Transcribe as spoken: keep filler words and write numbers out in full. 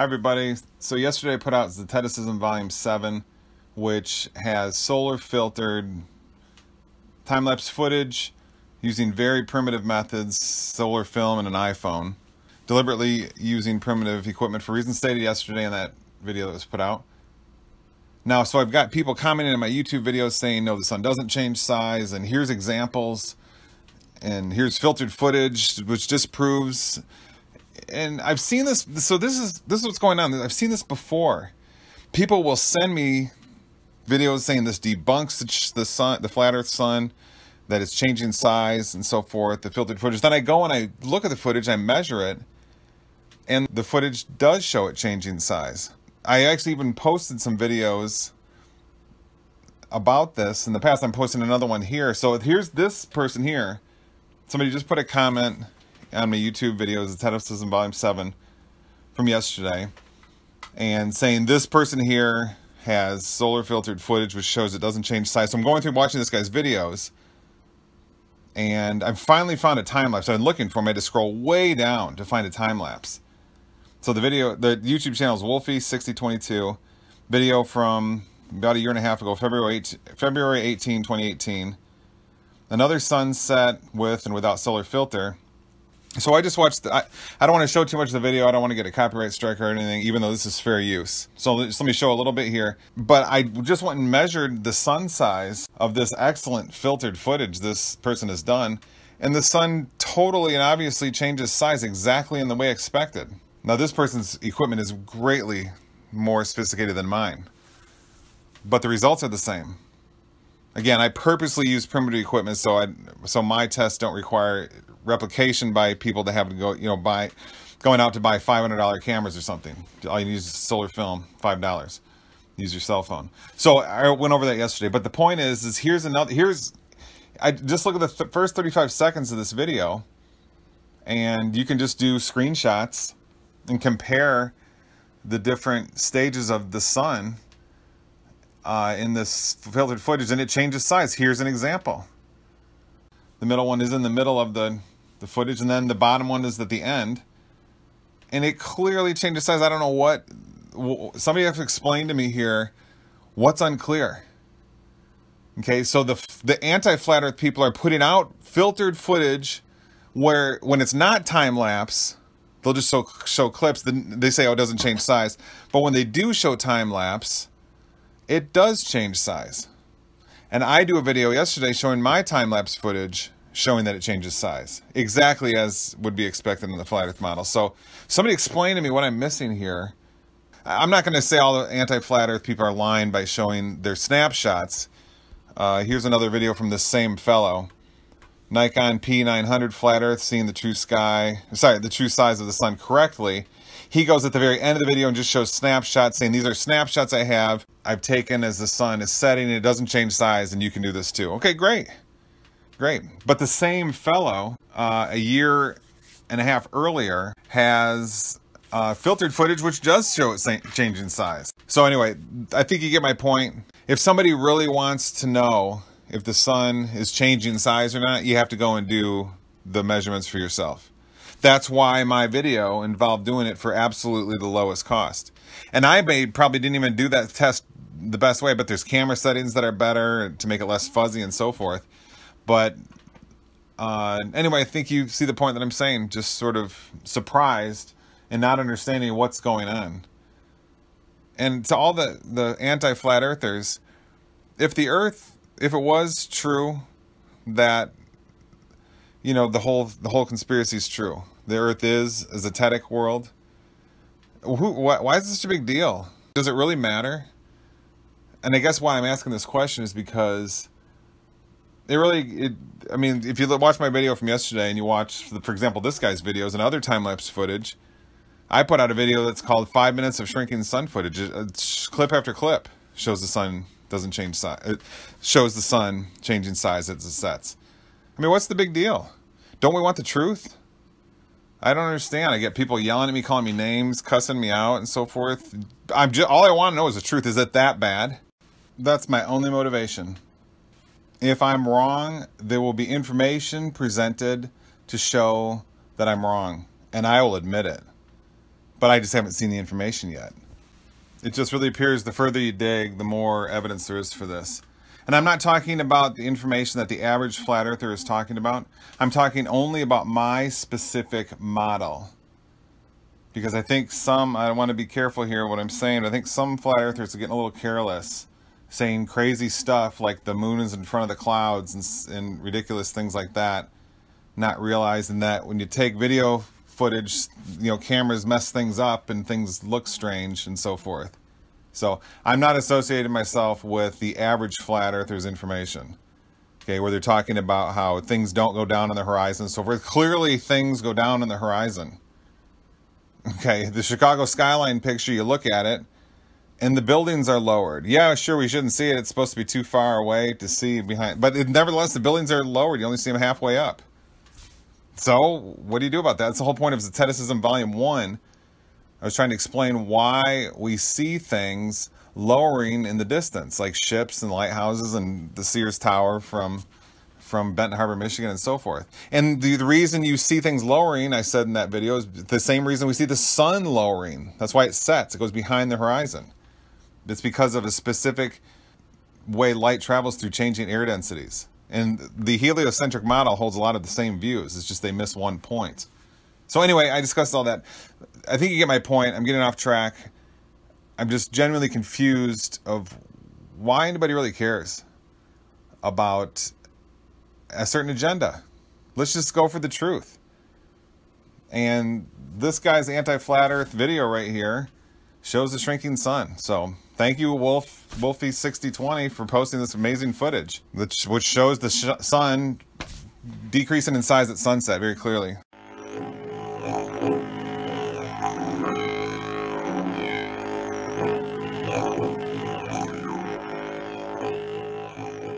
Hi everybody. So yesterday I put out Zeteticism Volume seven, which has solar filtered time-lapse footage using very primitive methods, solar film and an iPhone. Deliberately using primitive equipment for reasons stated yesterday in that video that was put out. Now, so I've got people commenting in my YouTube videos saying, no, the sun doesn't change size, and here's examples, and here's filtered footage, which disproves. And I've seen this, so this is this is what's going on. I've seen this before. People will send me videos saying this debunks the sun, the flat Earth sun, that it's changing size and so forth, the filtered footage. Then I go and I look at the footage, I measure it, and the footage does show it changing size. I actually even posted some videos about this in the past. I'm posting another one here. So here's this person here. Somebody just put a comment on my YouTube videos, Zeteticism Volume seven from yesterday, and saying this person here has solar filtered footage which shows it doesn't change size. So I'm going through watching this guy's videos, and I've finally found a time lapse. I've been looking for him. I had to scroll way down to find a time lapse. So the video, the YouTube channel is Wolfie sixty twenty-two, video from about a year and a half ago, February eighteenth, twenty eighteen. Another sunset with and without solar filter. So I just watched, the, I, I don't want to show too much of the video. I don't want to get a copyright strike or anything, even though this is fair use. So just let me show a little bit here. But I just went and measured the sun size of this excellent filtered footage this person has done. And the sun totally and obviously changes size exactly in the way expected. Now this person's equipment is greatly more sophisticated than mine, but the results are the same. Again, I purposely use primitive equipment, so I, so my tests don't require replication by people to have to go, you know, buy, going out to buy five hundred dollar cameras or something. All you need is solar film, five dollars. Use your cell phone. So I went over that yesterday, but the point is, is here's another, here's, I just look at the th- first thirty-five seconds of this video, and you can just do screenshots and compare the different stages of the sun Uh, in this filtered footage, and it changes size. Here's an example. The middle one is in the middle of the, the footage, and then the bottom one is at the end, and it clearly changes size. I don't know what, somebody has to explain to me here what's unclear. Okay, so the, the anti-flat earth people are putting out filtered footage where when it's not time-lapse, they'll just show, show clips. Then they say, oh, it doesn't change size. But when they do show time-lapse, it does change size. And I do a video yesterday showing my time-lapse footage showing that it changes size, exactly as would be expected in the flat earth model. So somebody explain to me what I'm missing here. I'm not gonna say all the anti-flat earth people are lying by showing their snapshots. Uh, here's another video from this same fellow. Nikon P nine hundred flat earth, seeing the true sky, sorry, the true size of the sun correctly. He goes at the very end of the video and just shows snapshots, saying these are snapshots I have, I've taken as the sun is setting, and it doesn't change size, and you can do this too. Okay, great, great. But the same fellow, uh, a year and a half earlier, has uh, filtered footage which does show it changing size. So anyway, I think you get my point. If somebody really wants to know if the sun is changing size or not, you have to go and do the measurements for yourself. That's why my video involved doing it for absolutely the lowest cost. And I made, probably didn't even do that test the best way, but there's camera settings that are better to make it less fuzzy and so forth. But uh, anyway, I think you see the point that I'm saying, just sort of surprised and not understanding what's going on. And to all the, the anti-flat earthers, if the earth, if it was true that, you know, the whole the whole conspiracy is true, the earth is a zetetic world, Who, wh why is this such a big deal? Does it really matter? And I guess why I'm asking this question is because it really, it, I mean, if you watch my video from yesterday and you watch, for example, this guy's videos and other time-lapse footage, I put out a video that's called Five Minutes of Shrinking Sun Footage. It's clip after clip shows the sun doesn't change size. It shows the sun changing size as it sets. I mean, what's the big deal? Don't we want the truth? I don't understand. I get people yelling at me, calling me names, cussing me out, and so forth. I'm just, all I want to know is the truth. Is it that bad? That's my only motivation. If I'm wrong, there will be information presented to show that I'm wrong, and I will admit it. but I just haven't seen the information yet. It just really appears the further you dig, the more evidence there is for this. And I'm not talking about the information that the average flat earther is talking about. I'm talking only about my specific model. Because I think some, I want to be careful here what I'm saying, but I think some flat earthers are getting a little careless, saying crazy stuff like the moon is in front of the clouds and, and ridiculous things like that, not realizing that when you take video footage, you know, cameras mess things up and things look strange and so forth. So I'm not associating myself with the average flat earther's information, okay, where they're talking about how things don't go down on the horizon and so forth. Clearly things go down on the horizon. Okay, the Chicago skyline picture, you look at it, and the buildings are lowered. Yeah, sure, we shouldn't see it. It's supposed to be too far away to see behind. But it, nevertheless, the buildings are lowered. You only see them halfway up. So what do you do about that? That's the whole point of Zeteticism Volume one. I was trying to explain why we see things lowering in the distance, like ships and lighthouses and the Sears Tower from... from Benton Harbor, Michigan, and so forth. And the, the reason you see things lowering, I said in that video, is the same reason we see the sun lowering. That's why it sets. It goes behind the horizon. It's because of a specific way light travels through changing air densities. And the heliocentric model holds a lot of the same views. It's just they miss one point. So anyway, I discussed all that. I think you get my point. I'm getting off track. I'm just genuinely confused of why anybody really cares about a certain agenda. Let's just go for the truth. And this guy's anti-flat earth video right here shows the shrinking sun. So thank you, Wolf, Wolfie sixty twenty, for posting this amazing footage, which, which shows the sh sun decreasing in size at sunset very clearly.